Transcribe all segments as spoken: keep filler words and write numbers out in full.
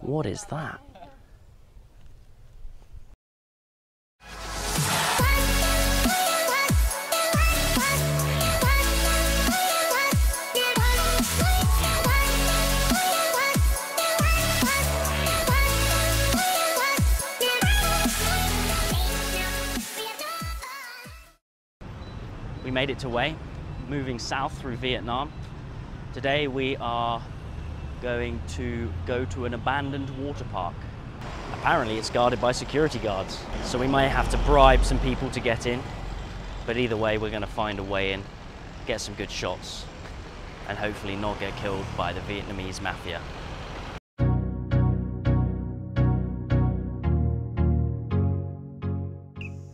What is that? We made it to Hue, moving south through Vietnam. Today we are going to go to an abandoned water park. Apparently it's guarded by security guards, so we may have to bribe some people to get in. But either way, we're going to find a way in, get some good shots, and hopefully not get killed by the Vietnamese mafia.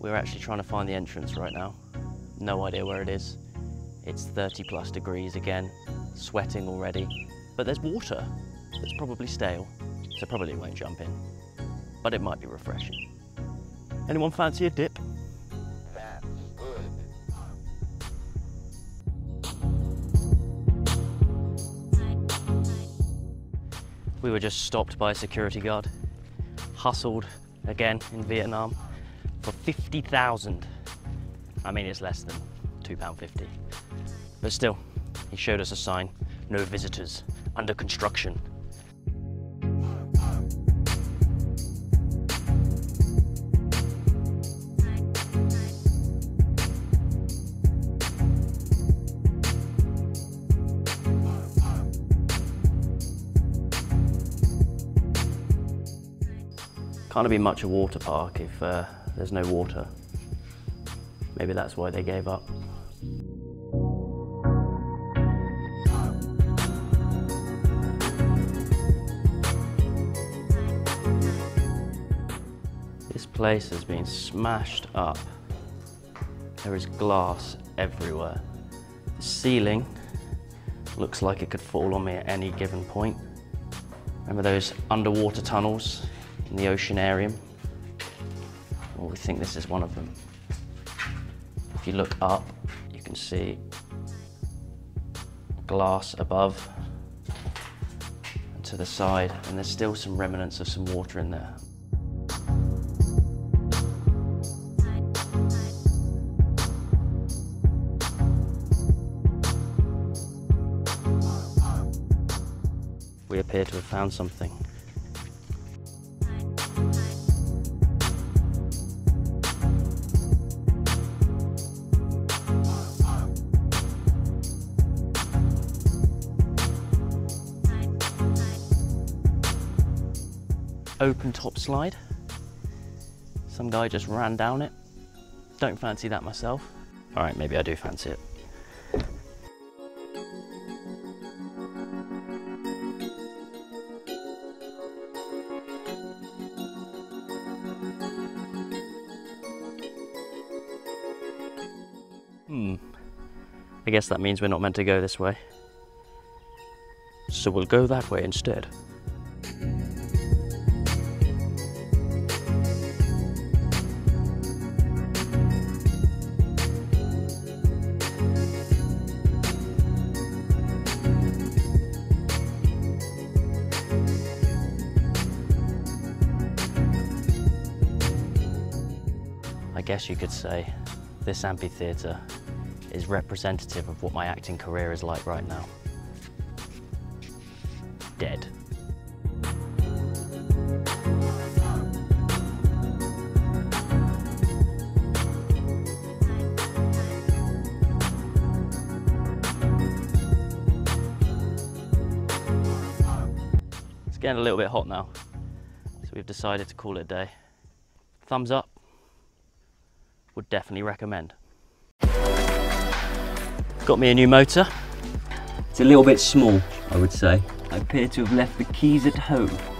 We're actually trying to find the entrance right now. No idea where it is. It's thirty plus degrees again, sweating already, but there's water that's probably stale, so probably won't jump in, but it might be refreshing. Anyone fancy a dip? That's good. We were just stopped by a security guard, hustled again in Vietnam for fifty thousand. I mean, it's less than two pounds fifty, but still, he showed us a sign, no visitors, under construction. Can't be much a water park if uh, there's no water. Maybe that's why they gave up. This place has been smashed up. There is glass everywhere. The ceiling looks like it could fall on me at any given point. Remember those underwater tunnels in the oceanarium? Well, we think this is one of them. If you look up, you can see glass above and to the side, and there's still some remnants of some water in there. We appear to have found something. Open top slide. Some guy just ran down it. Don't fancy that myself. All right, maybe I do fancy it. Hmm. I guess that means we're not meant to go this way. So we'll go that way instead. I guess you could say this amphitheatre is representative of what my acting career is like right now. Dead. It's getting a little bit hot now, so we've decided to call it a day. Thumbs up. Would definitely recommend. Got me a new motor. It's a little bit small, I would say. I appear to have left the keys at home.